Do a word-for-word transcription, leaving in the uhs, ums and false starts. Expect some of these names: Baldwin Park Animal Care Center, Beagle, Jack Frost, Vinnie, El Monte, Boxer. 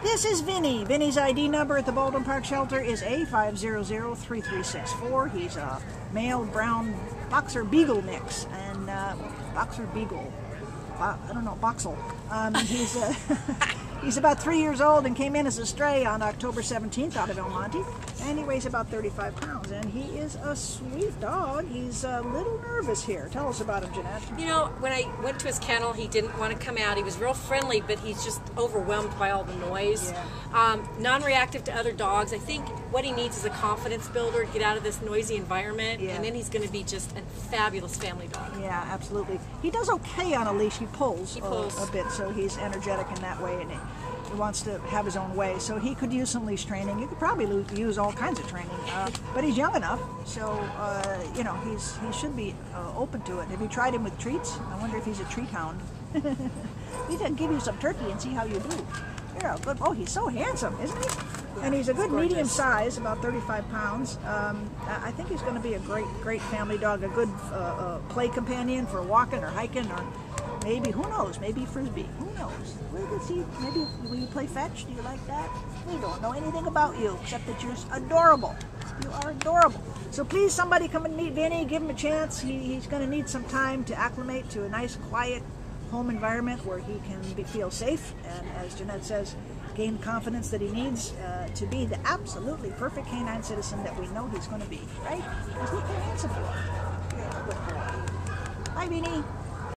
This is Vinny. Vinny's I D number at the Baldwin Park shelter is A five hundred three three six four. He's a male brown Boxer Beagle mix, and uh, Boxer Beagle, Bo I don't know, Boxel. Um, he's, uh, he's about three years old and came in as a stray on October seventeenth out of El Monte, and he weighs about thirty-five pounds, and he is a sweet dog. He's a little nervous here. Tell us about him, Jeanette. You know, when I went to his kennel, he didn't want to come out. He was real friendly, but he's just overwhelmed by all the noise. Yeah. Um, non-reactive to other dogs. I think what he needs is a confidence builder to get out of this noisy environment, yeah. and then he's going to be just a fabulous family dog. Yeah, absolutely. He does okay on a leash. He pulls, he pulls. A, a bit, so he's energetic in that way, and he, he wants to have his own way. So he could use some leash training. You could probably use all kinds of training, uh, but he's young enough, so uh, you know he's he should be uh, open to it. Have you tried him with treats? I wonder if he's a treat hound. We can give you some turkey and see how you do. Yeah, but oh, he's so handsome, isn't he? Yeah, and he's a good medium size, about thirty-five pounds. Um, I think he's going to be a great, great family dog, a good uh, uh, play companion for walking or hiking or. Maybe, who knows, maybe frisbee, who knows? We can see, maybe will you play fetch? Do you like that? We don't know anything about you except that you're adorable. You are adorable. So please, somebody come and meet Vinny, give him a chance. He, he's going to need some time to acclimate to a nice, quiet home environment where he can be, feel safe and, as Jeanette says, gain confidence that he needs uh, to be the absolutely perfect canine citizen that we know he's going to be, right? Because we can't support. Bye, Vinny.